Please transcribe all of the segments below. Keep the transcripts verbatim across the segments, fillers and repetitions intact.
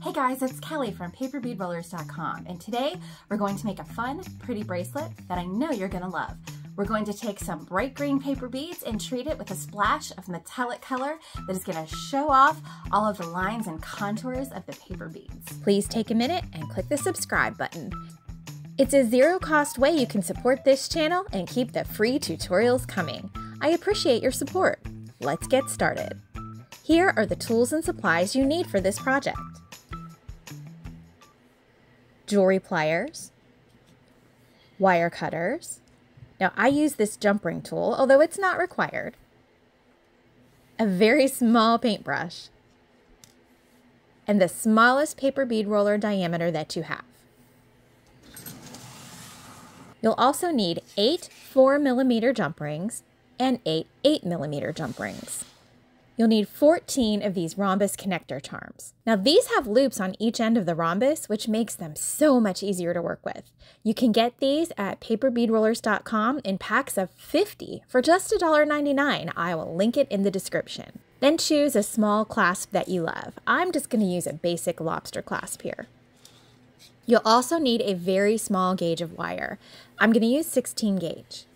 Hey guys, it's Kelly from Paper Bead Rollers dot com, and today we're going to make a fun, pretty bracelet that I know you're going to love. We're going to take some bright green paper beads and treat it with a splash of metallic color that is going to show off all of the lines and contours of the paper beads. Please take a minute and click the subscribe button. It's a zero-cost way you can support this channel and keep the free tutorials coming. I appreciate your support. Let's get started. Here are the tools and supplies you need for this project. Jewelry pliers, wire cutters. Now I use this jump ring tool, although it's not required. A very small paintbrush, and the smallest paper bead roller diameter that you have. You'll also need eight four millimeter jump rings and eight eight millimeter jump rings. You'll need fourteen of these rhombus connector charms. Now these have loops on each end of the rhombus, which makes them so much easier to work with. You can get these at Paper Bead Rollers dot com in packs of fifty for just a dollar ninety-nine. I will link it in the description. Then choose a small clasp that you love. I'm just gonna use a basic lobster clasp here. You'll also need a very small gauge of wire. I'm gonna use sixteen gauge.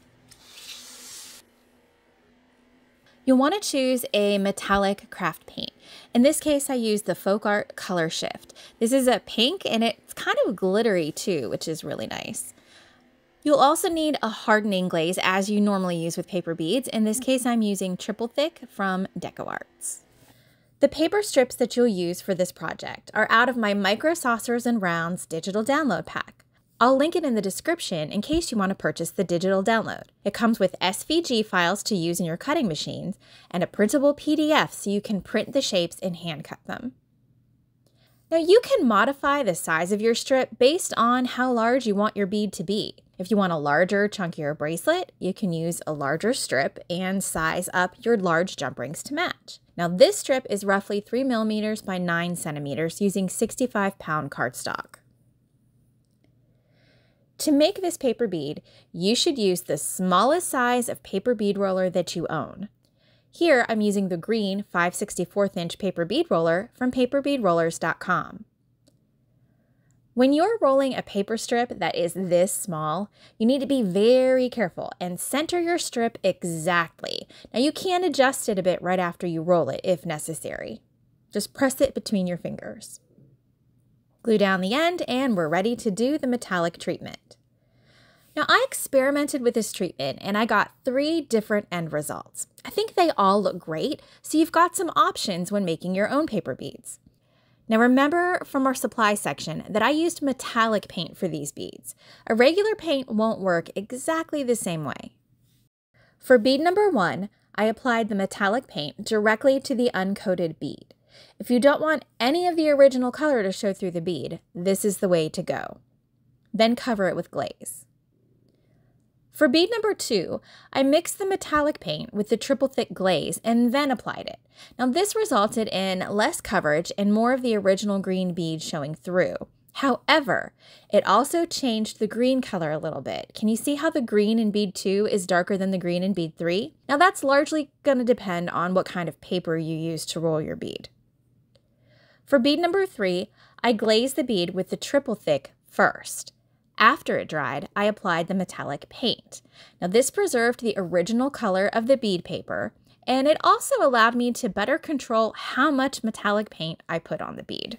You'll want to choose a metallic craft paint. In this case, I used the Folk Art Color Shift. This is a pink and it's kind of glittery too, which is really nice. You'll also need a hardening glaze as you normally use with paper beads. In this case, I'm using Triple Thick from Deco Arts. The paper strips that you'll use for this project are out of my Micro Saucers and Rounds digital download pack. I'll link it in the description in case you want to purchase the digital download. It comes with S V G files to use in your cutting machines and a printable P D F so you can print the shapes and hand cut them. Now you can modify the size of your strip based on how large you want your bead to be. If you want a larger, chunkier bracelet, you can use a larger strip and size up your large jump rings to match. Now this strip is roughly three millimeters by nine centimeters using sixty-five pound cardstock. To make this paper bead, you should use the smallest size of paper bead roller that you own. Here, I'm using the green five sixty-fourth inch paper bead roller from Paper Bead Rollers dot com. When you're rolling a paper strip that is this small, you need to be very careful and center your strip exactly. Now, you can adjust it a bit right after you roll it if necessary. Just press it between your fingers. Glue down the end, and we're ready to do the metallic treatment. Now I experimented with this treatment and I got three different end results. I think they all look great, so you've got some options when making your own paper beads. Now remember from our supply section that I used metallic paint for these beads. A regular paint won't work exactly the same way. For bead number one, I applied the metallic paint directly to the uncoated bead. If you don't want any of the original color to show through the bead, this is the way to go. Then cover it with glaze. For bead number two, I mixed the metallic paint with the triple thick glaze and then applied it. Now this resulted in less coverage and more of the original green bead showing through. However, it also changed the green color a little bit. Can you see how the green in bead two is darker than the green in bead three? Now that's largely going to depend on what kind of paper you use to roll your bead. For bead number three, I glazed the bead with the triple thick first. After it dried, I applied the metallic paint. Now this preserved the original color of the bead paper, and it also allowed me to better control how much metallic paint I put on the bead.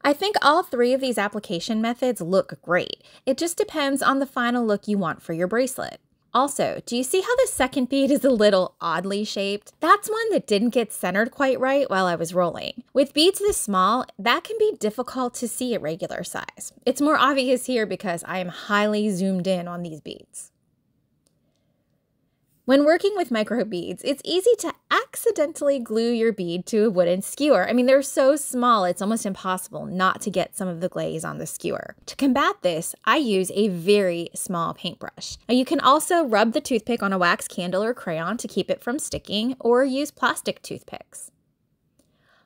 I think all three of these application methods look great. It just depends on the final look you want for your bracelet. Also, do you see how the second bead is a little oddly shaped? That's one that didn't get centered quite right while I was rolling. With beads this small, that can be difficult to see at regular size. It's more obvious here because I am highly zoomed in on these beads. When working with micro beads, it's easy to accidentally glue your bead to a wooden skewer. I mean, they're so small, it's almost impossible not to get some of the glaze on the skewer. To combat this, I use a very small paintbrush. Now, you can also rub the toothpick on a wax candle or crayon to keep it from sticking, or use plastic toothpicks.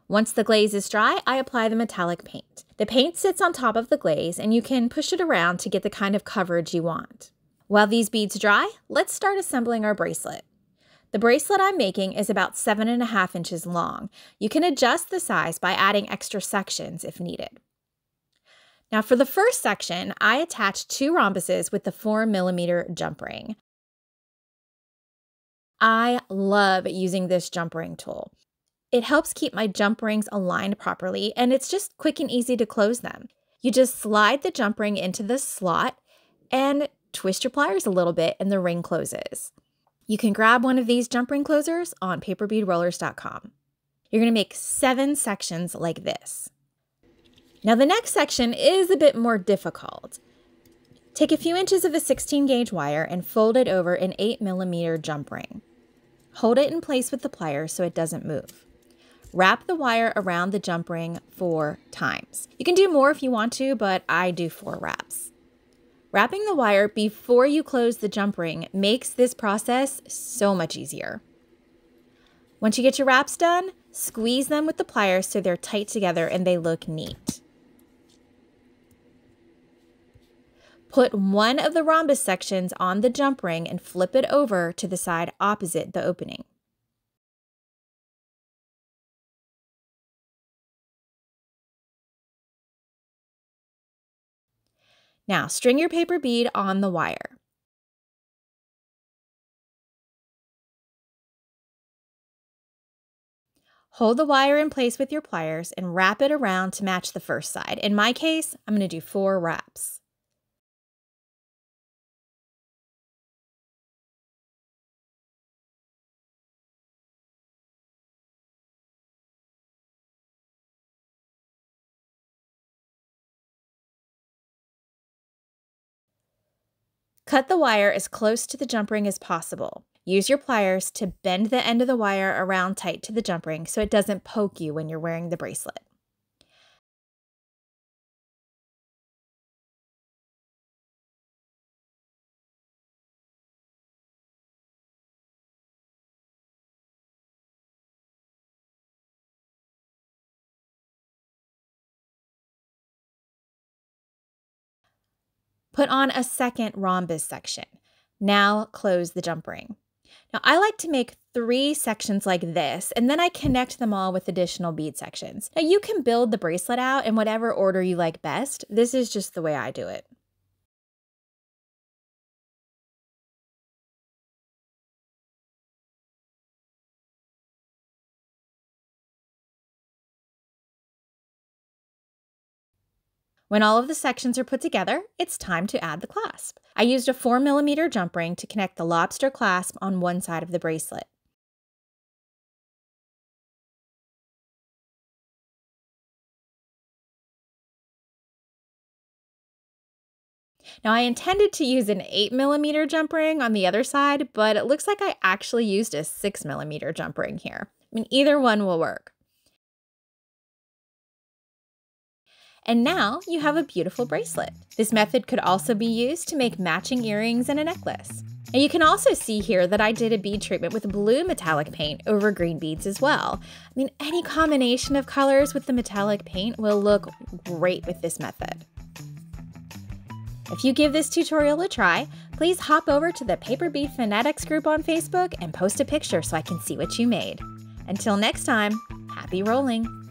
Once the glaze is dry, I apply the metallic paint. The paint sits on top of the glaze, and you can push it around to get the kind of coverage you want. While these beads dry, let's start assembling our bracelet. The bracelet I'm making is about seven and a half inches long. You can adjust the size by adding extra sections if needed. Now for the first section, I attached two rhombuses with the four millimeter jump ring. I love using this jump ring tool. It helps keep my jump rings aligned properly, and it's just quick and easy to close them. You just slide the jump ring into the slot and twist your pliers a little bit and the ring closes. You can grab one of these jump ring closers on Paper Bead Rollers dot com. You're going to make seven sections like this. Now the next section is a bit more difficult. Take a few inches of a sixteen gauge wire and fold it over an eight millimeter jump ring. Hold it in place with the pliers so it doesn't move. Wrap the wire around the jump ring four times. You can do more if you want to, but I do four wraps. Wrapping the wire before you close the jump ring makes this process so much easier. Once you get your wraps done, squeeze them with the pliers so they're tight together and they look neat. Put one of the rhombus sections on the jump ring and flip it over to the side opposite the opening. Now string your paper bead on the wire. Hold the wire in place with your pliers and wrap it around to match the first side. In my case, I'm going to do four wraps. Cut the wire as close to the jump ring as possible. Use your pliers to bend the end of the wire around tight to the jump ring so it doesn't poke you when you're wearing the bracelet. Put on a second rhombus section. Now close the jump ring. Now I like to make three sections like this, and then I connect them all with additional bead sections. Now you can build the bracelet out in whatever order you like best. This is just the way I do it. When all of the sections are put together, it's time to add the clasp. I used a four millimeter jump ring to connect the lobster clasp on one side of the bracelet. Now I intended to use an eight millimeter jump ring on the other side, but it looks like I actually used a six millimeter jump ring here. I mean, either one will work. And now you have a beautiful bracelet. This method could also be used to make matching earrings and a necklace. And you can also see here that I did a bead treatment with blue metallic paint over green beads as well. I mean, any combination of colors with the metallic paint will look great with this method. If you give this tutorial a try, please hop over to the Paper Bead Fanatics group on Facebook and post a picture so I can see what you made. Until next time, happy rolling!